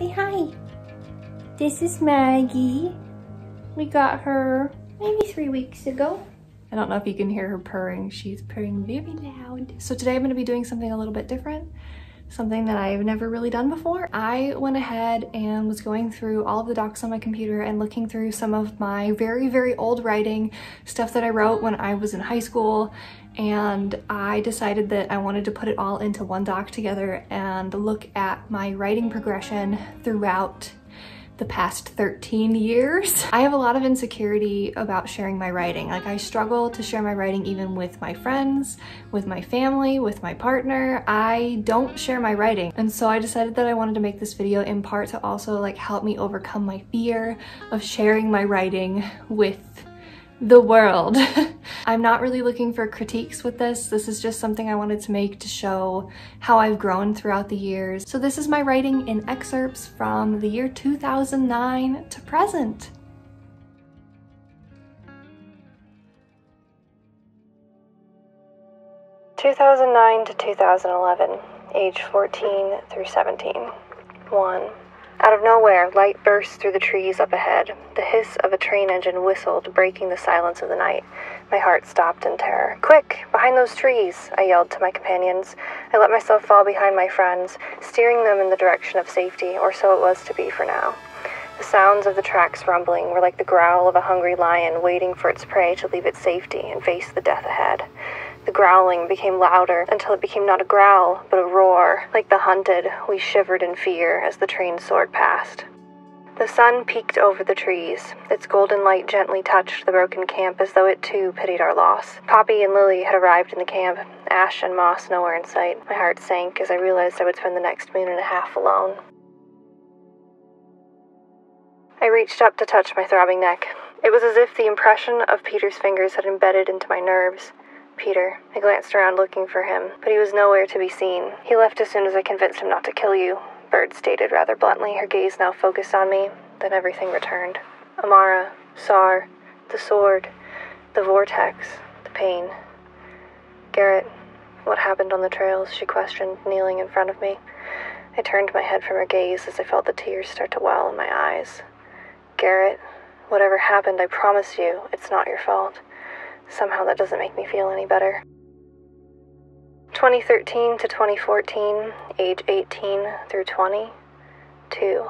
Say hi. This is Maggie. We got her maybe 3 weeks ago. I don't know if you can hear her purring. She's purring very loud. So today I'm gonna be doing something a little bit different, something that I've never really done before. I went ahead and was going through all of the docs on my computer and looking through some of my very, very old writing, stuff that I wrote when I was in high school, and I decided that I wanted to put it all into one doc together and look at my writing progression throughout the past 13 years. I have a lot of insecurity about sharing my writing. Like, I struggle to share my writing even with my friends, with my family, with my partner. I don't share my writing. And so I decided that I wanted to make this video in part to also like help me overcome my fear of sharing my writing with the world. I'm not really looking for critiques with this. This is just something I wanted to make to show how I've grown throughout the years. So this is my writing in excerpts from the year 2009 to present. (2009 to 2011, age 14 through 17. 1. Out of nowhere, light burst through the trees up ahead. The hiss of a train engine whistled, breaking the silence of the night. My heart stopped in terror. "Quick, behind those trees," I yelled to my companions. I let myself fall behind my friends, steering them in the direction of safety, or so it was to be for now. The sounds of the tracks rumbling were like the growl of a hungry lion waiting for its prey to leave its safety and face the death ahead. The growling became louder until it became not a growl, but a roar. Like the hunted, we shivered in fear as the train soared past. The sun peeked over the trees. Its golden light gently touched the broken camp as though it too pitied our loss. Poppy and Lily had arrived in the camp, ash and moss nowhere in sight. My heart sank as I realized I would spend the next moon and a half alone. I reached up to touch my throbbing neck. It was as if the impression of Peter's fingers had embedded into my nerves. Peter. I glanced around looking for him, but he was nowhere to be seen. "He left as soon as I convinced him not to kill you," Bird stated rather bluntly, her gaze now focused on me. Then everything returned. Amara, Sar, the sword, the vortex, the pain. "Garrett, what happened on the trails?" she questioned, kneeling in front of me. I turned my head from her gaze as I felt the tears start to well in my eyes. "Garrett, whatever happened, I promise you, it's not your fault." Somehow that doesn't make me feel any better. 2013 to 2014, age 18 through 20, 2.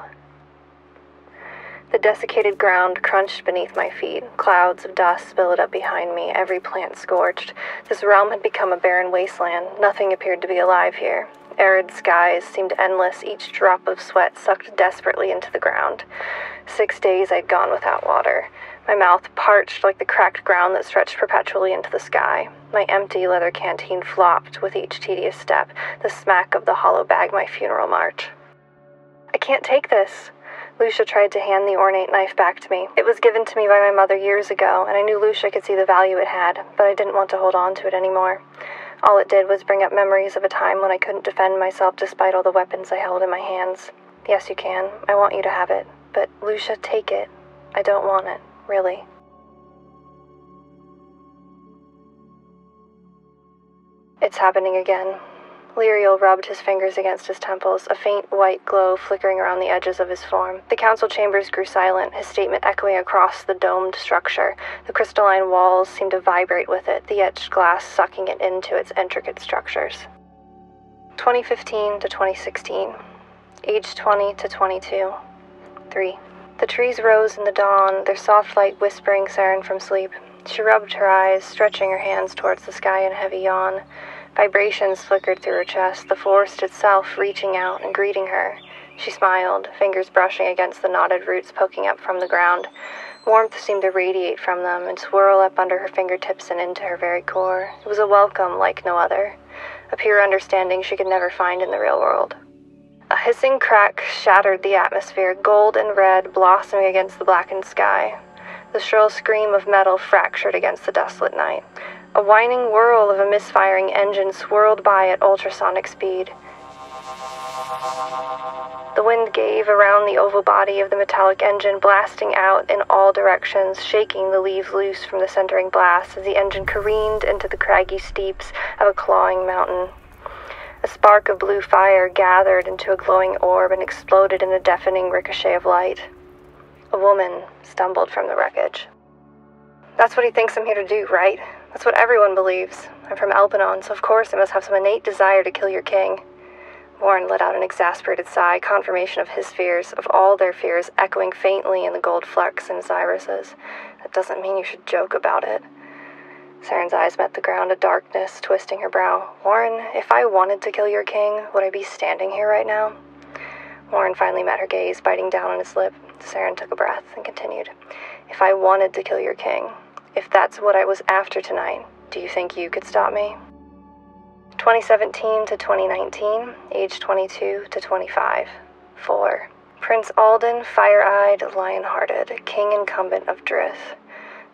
The desiccated ground crunched beneath my feet. Clouds of dust spilled up behind me, every plant scorched. This realm had become a barren wasteland. Nothing appeared to be alive here. Arid skies seemed endless, each drop of sweat sucked desperately into the ground. 6 days I'd gone without water. My mouth parched like the cracked ground that stretched perpetually into the sky. My empty leather canteen flopped with each tedious step, the smack of the hollow bag my funeral march. "I can't take this." Lucia tried to hand the ornate knife back to me. It was given to me by my mother years ago, and I knew Lucia could see the value it had, but I didn't want to hold on to it anymore. All it did was bring up memories of a time when I couldn't defend myself despite all the weapons I held in my hands. "Yes, you can. I want you to have it. But, Lucia, take it. I don't want it, really." It's happening again. Liriel rubbed his fingers against his temples, a faint white glow flickering around the edges of his form. The council chambers grew silent, his statement echoing across the domed structure. The crystalline walls seemed to vibrate with it, the etched glass sucking it into its intricate structures. 2015 to 2016, age 20 to 22, 3. The trees rose in the dawn, their soft light whispering Saren from sleep. She rubbed her eyes, stretching her hands towards the sky in a heavy yawn. Vibrations flickered through her chest, the forest itself reaching out and greeting her. She smiled, fingers brushing against the knotted roots poking up from the ground. Warmth seemed to radiate from them and swirl up under her fingertips and into her very core. It was a welcome like no other, a pure understanding she could never find in the real world. A hissing crack shattered the atmosphere, gold and red blossoming against the blackened sky. The shrill scream of metal fractured against the desolate night. A whining whirl of a misfiring engine swirled by at ultrasonic speed. The wind gave around the oval body of the metallic engine, blasting out in all directions, shaking the leaves loose from the centering blast as the engine careened into the craggy steeps of a clawing mountain. spark of blue fire gathered into a glowing orb and exploded in a deafening ricochet of light. A woman stumbled from the wreckage. That's what he thinks I'm here to do, right? That's what everyone believes. I'm from Albanon, so of course I must have some innate desire to kill your king. Warren let out an exasperated sigh, confirmation of his fears, of all their fears, echoing faintly in the gold flecks in his irises. That doesn't mean you should joke about it. Saren's eyes met the ground, a darkness twisting her brow. Warren, if I wanted to kill your king, would I be standing here right now? Warren finally met her gaze, biting down on his lip. Saren took a breath and continued. If I wanted to kill your king, if that's what I was after tonight, do you think you could stop me? 2017 to 2019, age 22 to 25. 4. Prince Alden, fire-eyed, lion-hearted, king incumbent of Drith.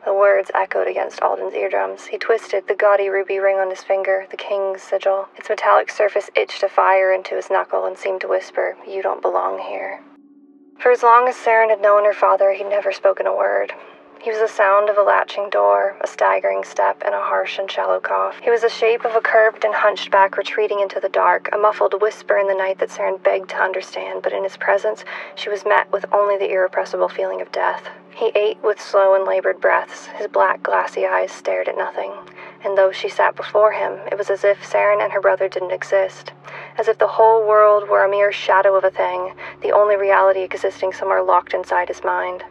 The words echoed against Alden's eardrums. He twisted the gaudy ruby ring on his finger, the king's sigil. Its metallic surface itched a fire into his knuckle and seemed to whisper, "You don't belong here." For as long as Saren had known her father, he'd never spoken a word. He was the sound of a latching door, a staggering step, and a harsh and shallow cough. He was the shape of a curved and hunched back retreating into the dark, a muffled whisper in the night that Saren begged to understand, but in his presence, she was met with only the irrepressible feeling of death. He ate with slow and labored breaths. His black, glassy eyes stared at nothing. And though she sat before him, it was as if Saren and her brother didn't exist. As if the whole world were a mere shadow of a thing, the only reality existing somewhere locked inside his mind.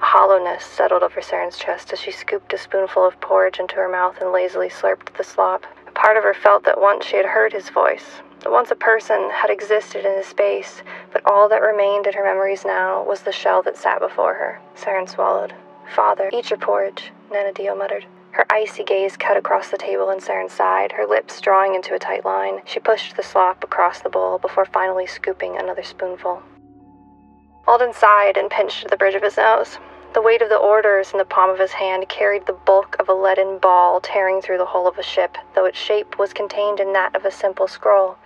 A hollowness settled over Saren's chest as she scooped a spoonful of porridge into her mouth and lazily slurped the slop. A part of her felt that once she had heard his voice, that once a person had existed in his space, but all that remained in her memories now was the shell that sat before her. Saren swallowed. "Father, eat your porridge," Nanadio muttered. Her icy gaze cut across the table and Saren's side, her lips drawing into a tight line. She pushed the slop across the bowl before finally scooping another spoonful. Alden sighed and pinched the bridge of his nose. The weight of the orders in the palm of his hand carried the bulk of a leaden ball tearing through the hull of a ship, though its shape was contained in that of a simple scroll,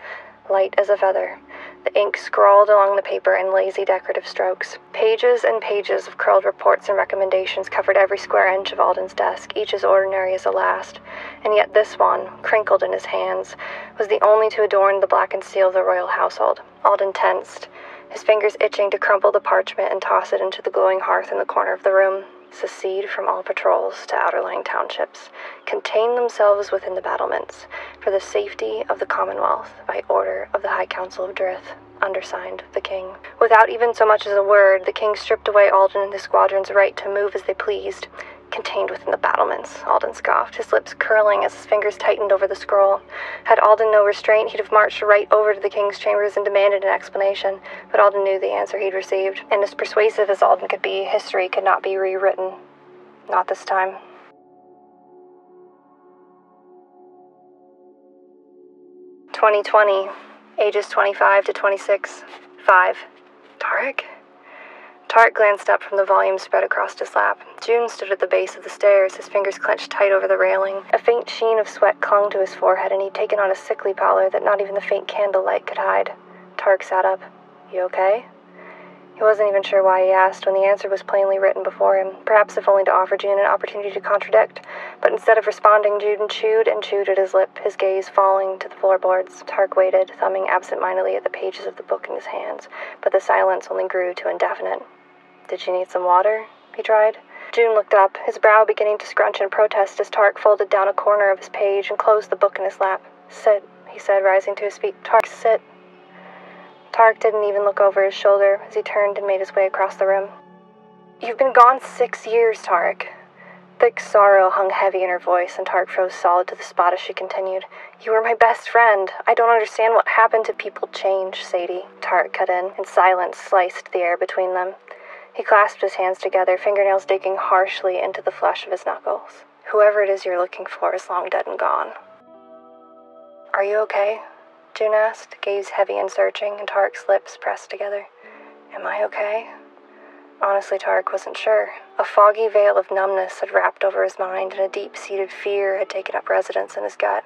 light as a feather. The ink scrawled along the paper in lazy decorative strokes. Pages and pages of curled reports and recommendations covered every square inch of Alden's desk, each as ordinary as the last. And yet this one, crinkled in his hands, was the only to adorn the black and steel of the royal household. Alden tensed, his fingers itching to crumple the parchment and toss it into the glowing hearth in the corner of the room. Secede from all patrols to outlying townships. Contain themselves within the battlements for the safety of the Commonwealth by order of the High Council of Drith. Undersigned, the king. Without even so much as a word, the king stripped away Alden and his squadron's right to move as they pleased. Contained within the battlements, Alden scoffed, his lips curling as his fingers tightened over the scroll. Had Alden no restraint, he'd have marched right over to the king's chambers and demanded an explanation, but Alden knew the answer he'd received, and as persuasive as Alden could be, history could not be rewritten. Not this time. "2020, ages 25 to 26, 5. Tarek? Tarek glanced up from the volume spread across his lap. June stood at the base of the stairs, his fingers clenched tight over the railing. A faint sheen of sweat clung to his forehead, and he'd taken on a sickly pallor that not even the faint candlelight could hide. Tarek sat up. "You okay?" He wasn't even sure why he asked, when the answer was plainly written before him, perhaps if only to offer June an opportunity to contradict. But instead of responding, June chewed and chewed at his lip, his gaze falling to the floorboards. Tark waited, thumbing absentmindedly at the pages of the book in his hands, but the silence only grew to indefinite. "Did you need some water?" he tried. June looked up, his brow beginning to scrunch in protest as Tark folded down a corner of his page and closed the book in his lap. "Sit," he said, rising to his feet. "Tark, sit." Tarek didn't even look over his shoulder as he turned and made his way across the room. "You've been gone 6 years, Tarek." Thick sorrow hung heavy in her voice, and Tarek froze solid to the spot as she continued. "You were my best friend. I don't understand what happened to people change, Sadie," Tarek cut in, and silence sliced the air between them. He clasped his hands together, fingernails digging harshly into the flesh of his knuckles. "Whoever it is you're looking for is long dead and gone." "Are you okay?" June asked, gaze heavy and searching, and Tarek's lips pressed together. "Am I okay?" Honestly, Tarek wasn't sure. A foggy veil of numbness had wrapped over his mind, and a deep-seated fear had taken up residence in his gut.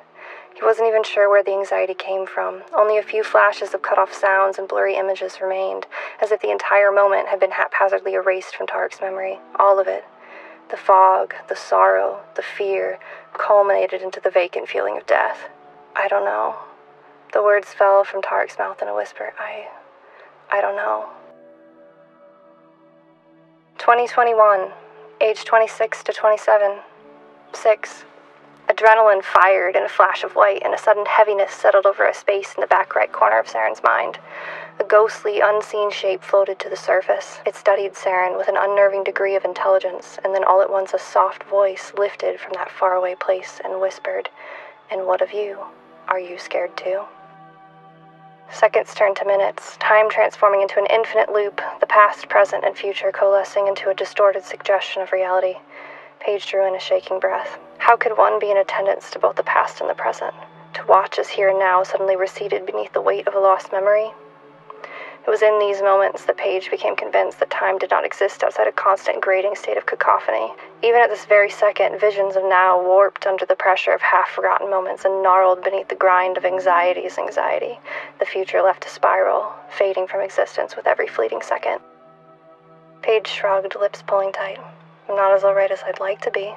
He wasn't even sure where the anxiety came from. Only a few flashes of cut-off sounds and blurry images remained, as if the entire moment had been haphazardly erased from Tarek's memory. All of it. The fog, the sorrow, the fear, culminated into the vacant feeling of death. "I don't know. The words fell from Tarek's mouth in a whisper. I don't know. 2021, age 26 to 27, 6. Adrenaline fired in a flash of light, and a sudden heaviness settled over a space in the back right corner of Saren's mind. A ghostly, unseen shape floated to the surface. It studied Saren with an unnerving degree of intelligence, and then all at once a soft voice lifted from that faraway place and whispered, "And what of you? Are you scared too?" Seconds turned to minutes, time transforming into an infinite loop, the past, present, and future coalescing into a distorted suggestion of reality. Paige drew in a shaking breath. How could one be in attendance to both the past and the present? To watch as here and now suddenly receded beneath the weight of a lost memory? It was in these moments that Paige became convinced that time did not exist outside a constant grating state of cacophony. Even at this very second, visions of now warped under the pressure of half-forgotten moments and gnarled beneath the grind of anxiety's anxiety. The future left to spiral, fading from existence with every fleeting second. Paige shrugged, lips pulling tight. I'm not as alright as I'd like to be.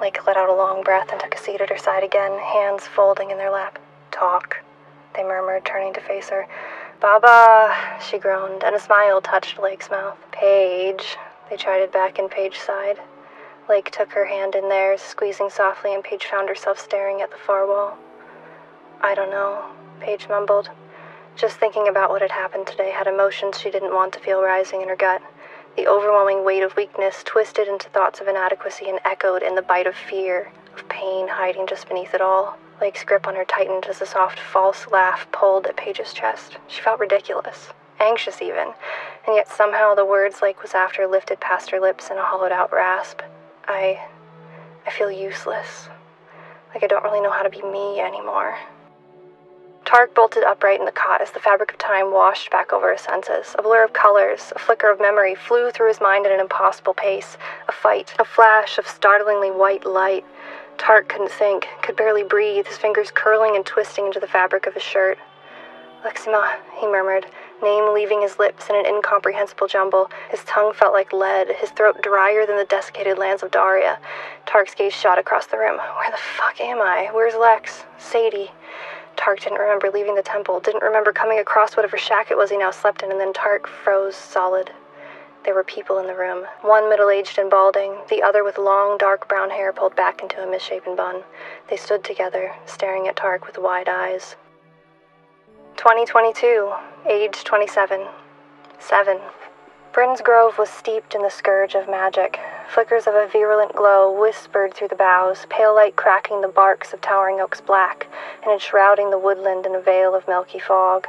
Lake let out a long breath and took a seat at her side again, hands folding in their lap. Talk, they murmured, turning to face her. Baba, she groaned, and a smile touched Lake's mouth. Paige, they chided back, and Paige sighed. Lake took her hand in theirs, squeezing softly, and Paige found herself staring at the far wall. I don't know, Paige mumbled. Just thinking about what had happened today had emotions she didn't want to feel rising in her gut. The overwhelming weight of weakness twisted into thoughts of inadequacy and echoed in the bite of fear, of pain hiding just beneath it all. Lake's grip on her tightened as a soft, false laugh pulled at Paige's chest. She felt ridiculous, anxious even, and yet somehow the words Lake was after lifted past her lips in a hollowed-out rasp. I feel useless. Like I don't really know how to be me anymore. Tarek bolted upright in the cot as the fabric of time washed back over his senses. A blur of colors, a flicker of memory flew through his mind at an impossible pace. A fight, a flash of startlingly white light. Tarek couldn't think, could barely breathe, his fingers curling and twisting into the fabric of his shirt. Lexima, he murmured, name leaving his lips in an incomprehensible jumble. His tongue felt like lead, his throat drier than the desiccated lands of Daria. Tarek's gaze shot across the room. Where the fuck am I? Where's Lex? Sadie? Tarek didn't remember leaving the temple, didn't remember coming across whatever shack it was he now slept in, and then Tarek froze solid. There were people in the room, one middle-aged and balding, the other with long, dark brown hair pulled back into a misshapen bun. They stood together, staring at Tarek with wide eyes. 2022, age 27, 7. Bryn's Grove was steeped in the scourge of magic. Flickers of a virulent glow whispered through the boughs, pale light cracking the barks of towering oaks black and enshrouding the woodland in a veil of milky fog.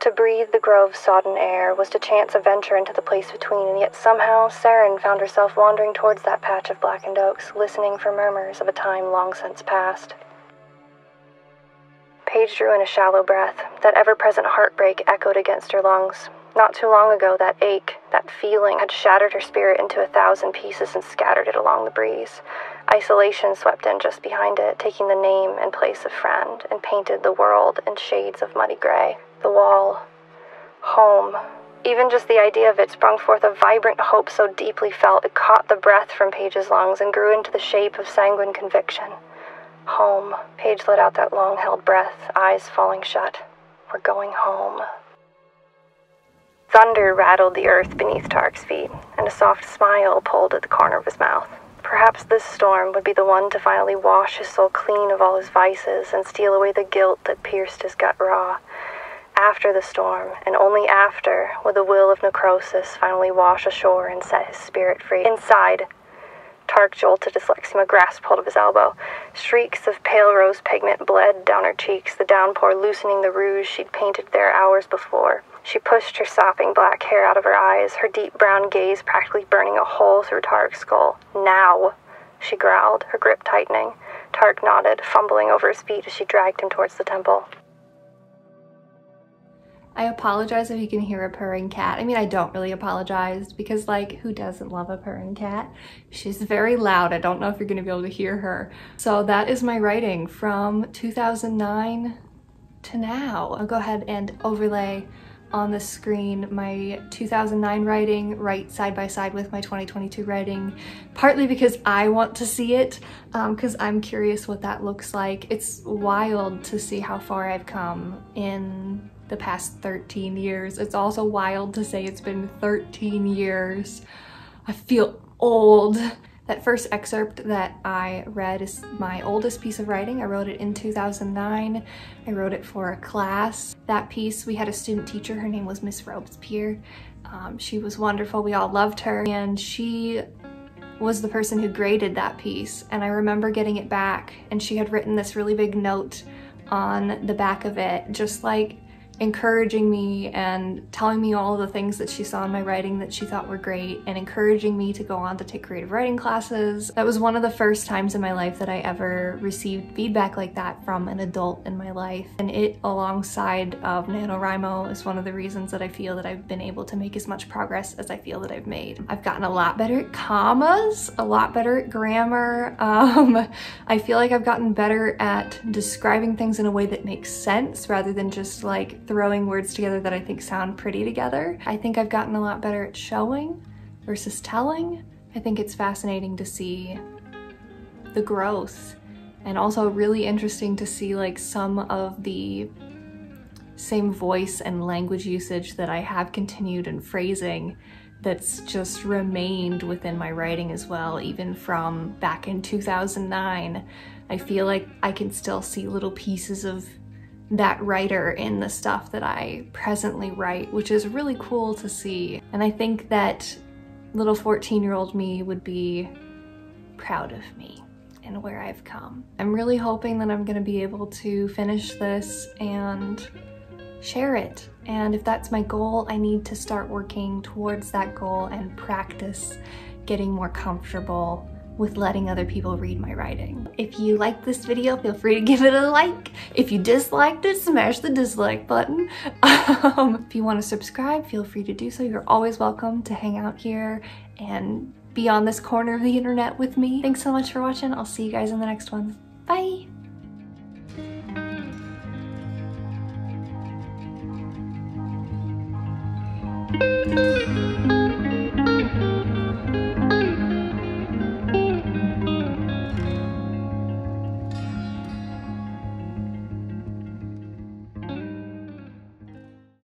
To breathe the grove's sodden air was to chance a venture into the place between, and yet somehow Saren found herself wandering towards that patch of blackened oaks, listening for murmurs of a time long since past. Paige drew in a shallow breath. That ever-present heartbreak echoed against her lungs. Not too long ago, that ache, that feeling, had shattered her spirit into a thousand pieces and scattered it along the breeze. Isolation swept in just behind it, taking the name and place of friend, and painted the world in shades of muddy gray. The wall. Home. Even just the idea of it sprung forth a vibrant hope so deeply felt it caught the breath from Paige's lungs and grew into the shape of sanguine conviction. Home. Paige let out that long-held breath, eyes falling shut. We're going home. Thunder rattled the earth beneath Tarek's feet, and a soft smile pulled at the corner of his mouth. Perhaps this storm would be the one to finally wash his soul clean of all his vices and steal away the guilt that pierced his gut raw. After the storm, and only after, would the will of necrosis finally wash ashore and set his spirit free. Inside, Tarek jolted as Lexima grasped hold of his elbow. Shrieks of pale rose pigment bled down her cheeks, the downpour loosening the rouge she'd painted there hours before. She pushed her sopping black hair out of her eyes, her deep brown gaze practically burning a hole through Tarek's skull. Now, she growled, her grip tightening. Tarek nodded, fumbling over his feet as she dragged him towards the temple. I apologize if you can hear a purring cat. I mean, I don't really apologize because, like, who doesn't love a purring cat? She's very loud. I don't know if you're going to be able to hear her. So that is my writing from 2009 to now. I'll go ahead and overlay on the screen my 2009 writing right side by side with my 2022 writing, partly because I want to see it, because I'm curious what that looks like. It's wild to see how far I've come in the past 13 years. It's also wild to say it's been 13 years. I feel old. That first excerpt that I read is my oldest piece of writing. I wrote it in 2009. I wrote it for a class. That piece, we had a student teacher, her name was Miss Robespierre. She was wonderful, we all loved her, and she was the person who graded that piece. And I remember getting it back, and she had written this really big note on the back of it, just like encouraging me and telling me all the things that she saw in my writing that she thought were great, and encouraging me to go on to take creative writing classes. That was one of the first times in my life that I ever received feedback like that from an adult in my life. And it, alongside of NaNoWriMo, is one of the reasons that I feel that I've been able to make as much progress as I feel that I've made. I've gotten a lot better at commas, a lot better at grammar. I feel like I've gotten better at describing things in a way that makes sense rather than just like throwing words together that I think sound pretty together. I think I've gotten a lot better at showing versus telling. I think it's fascinating to see the growth, and also really interesting to see like some of the same voice and language usage that I have continued in phrasing that's just remained within my writing as well, even from back in 2009. I feel like I can still see little pieces of that writer in the stuff that I presently write, which is really cool to see. And I think that little 14-year-old me would be proud of me and where I've come. I'm really hoping that I'm gonna be able to finish this and share it. And if that's my goal, I need to start working towards that goal and practice getting more comfortable with letting other people read my writing. If you liked this video, feel free to give it a like. If you disliked it, smash the dislike button. If you want to subscribe, feel free to do so. You're always welcome to hang out here and be on this corner of the internet with me. Thanks so much for watching. I'll see you guys in the next one. Bye!